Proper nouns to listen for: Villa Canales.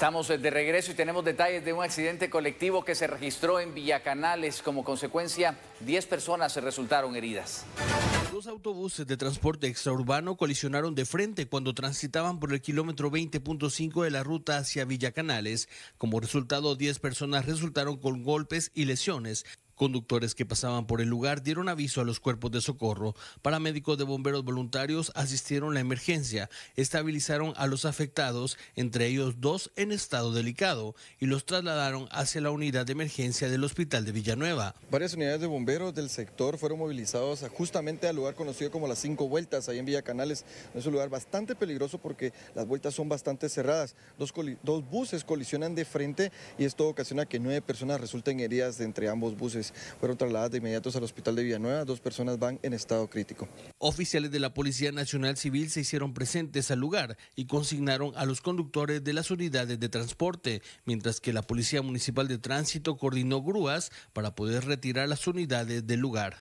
Estamos de regreso y tenemos detalles de un accidente colectivo que se registró en Villa Canales. Como consecuencia, 10 personas se resultaron heridas. Dos autobuses de transporte extraurbano colisionaron de frente cuando transitaban por el kilómetro 20.5 de la ruta hacia Villa Canales. Como resultado, 10 personas resultaron con golpes y lesiones. Conductores que pasaban por el lugar dieron aviso a los cuerpos de socorro. Paramédicos de bomberos voluntarios asistieron a la emergencia, estabilizaron a los afectados, entre ellos 2 en estado delicado, y los trasladaron hacia la unidad de emergencia del Hospital de Villanueva. Varias unidades de bomberos del sector fueron movilizados justamente al lugar conocido como las 5 vueltas, ahí en Villa Canales. Es un lugar bastante peligroso porque las vueltas son bastante cerradas. Dos buses colisionan de frente y esto ocasiona que 9 personas resulten heridas entre ambos buses. Fueron trasladadas de inmediato al Hospital de Villanueva, 2 personas van en estado crítico. Oficiales de la Policía Nacional Civil se hicieron presentes al lugar y consignaron a los conductores de las unidades de transporte, mientras que la Policía Municipal de Tránsito coordinó grúas para poder retirar las unidades del lugar.